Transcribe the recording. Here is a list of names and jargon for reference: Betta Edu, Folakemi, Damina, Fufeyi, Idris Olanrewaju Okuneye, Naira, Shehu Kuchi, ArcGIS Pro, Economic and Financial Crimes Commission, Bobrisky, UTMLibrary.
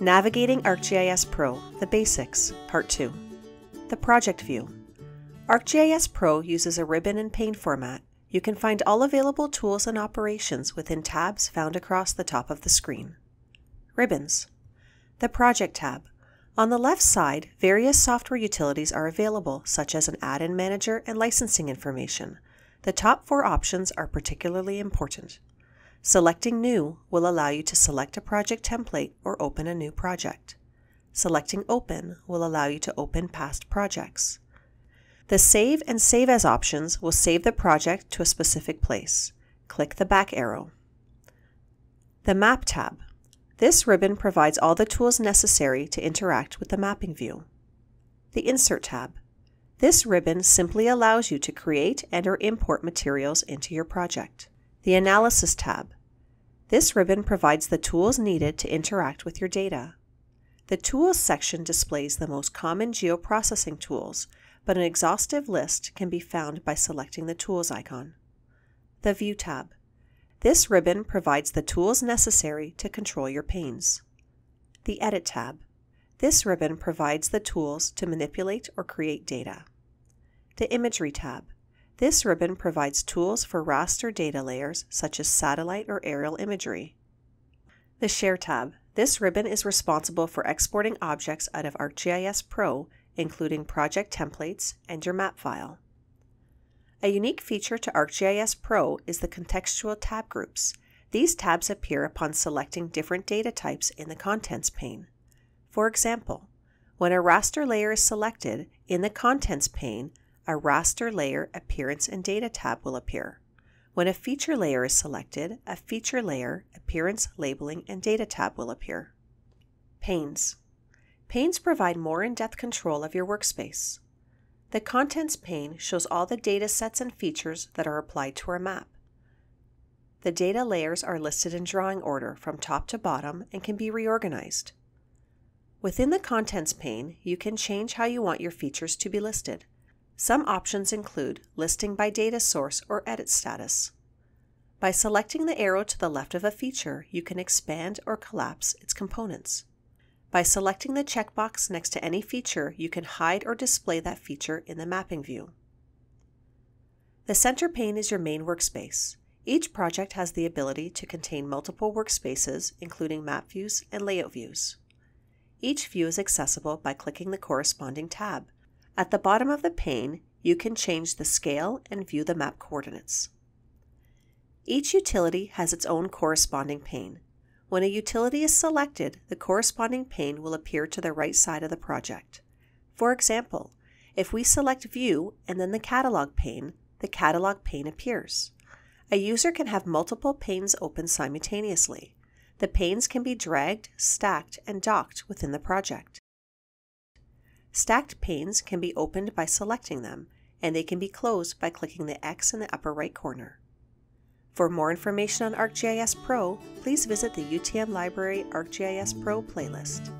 Navigating ArcGIS Pro, The Basics, Part 2. The Project View. ArcGIS Pro uses a ribbon and pane format. You can find all available tools and operations within tabs found across the top of the screen. Ribbons. The Project tab. On the left side, various software utilities are available, such as an add-in manager and licensing information. The top four options are particularly important. Selecting New will allow you to select a project template or open a new project. Selecting Open will allow you to open past projects. The Save and Save As options will save the project to a specific place. Click the back arrow. The Map tab. This ribbon provides all the tools necessary to interact with the mapping view. The Insert tab. This ribbon simply allows you to create and/or import materials into your project. The Analysis tab. This ribbon provides the tools needed to interact with your data. The Tools section displays the most common geoprocessing tools, but an exhaustive list can be found by selecting the Tools icon. The View tab. This ribbon provides the tools necessary to control your panes. The Edit tab. This ribbon provides the tools to manipulate or create data. The Imagery tab. This ribbon provides tools for raster data layers such as satellite or aerial imagery. The Share tab. This ribbon is responsible for exporting objects out of ArcGIS Pro, including project templates and your map file. A unique feature to ArcGIS Pro is the contextual tab groups. These tabs appear upon selecting different data types in the Contents pane. For example, when a raster layer is selected, in the Contents pane, a Raster Layer Appearance and Data tab will appear. When a feature layer is selected, a Feature Layer Appearance, Labeling, and Data tab will appear. Panes. Panes provide more in-depth control of your workspace. The Contents pane shows all the data sets and features that are applied to our map. The data layers are listed in drawing order from top to bottom and can be reorganized. Within the Contents pane, you can change how you want your features to be listed. Some options include listing by data source or edit status. By selecting the arrow to the left of a feature, you can expand or collapse its components. By selecting the checkbox next to any feature, you can hide or display that feature in the mapping view. The center pane is your main workspace. Each project has the ability to contain multiple workspaces, including map views and layout views. Each view is accessible by clicking the corresponding tab. At the bottom of the pane, you can change the scale and view the map coordinates. Each utility has its own corresponding pane. When a utility is selected, the corresponding pane will appear to the right side of the project. For example, if we select View and then the Catalog pane appears. A user can have multiple panes open simultaneously. The panes can be dragged, stacked, and docked within the project. Stacked panes can be opened by selecting them, and they can be closed by clicking the X in the upper right corner. For more information on ArcGIS Pro, please visit the UTMLibrary ArcGIS Pro playlist.